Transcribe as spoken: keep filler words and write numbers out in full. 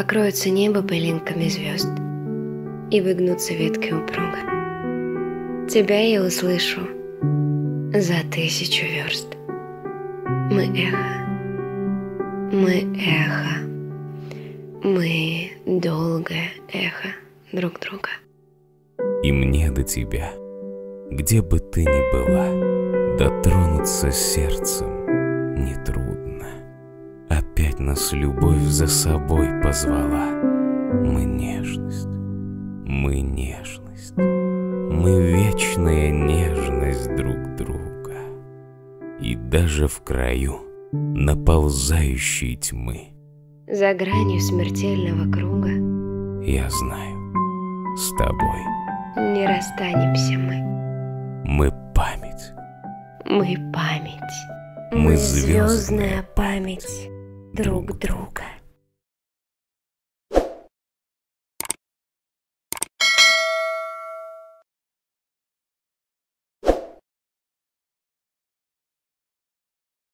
покроется небо пылинками звезд, и выгнутся ветки упруга. Тебя я услышу за тысячу верст. Мы эхо, мы эхо, мы долгое эхо друг друга. И мне до тебя, где бы ты ни была, дотронуться сердцем нетрудно. Опять нас любовь за собой позвала. Мы нежность, мы нежность, мы вечная нежность друг друга. И даже в краю наползающей тьмы, за гранью смертельного круга, я знаю, с тобой не расстанемся мы. Мы память, мы память, мы звездная память друг друга.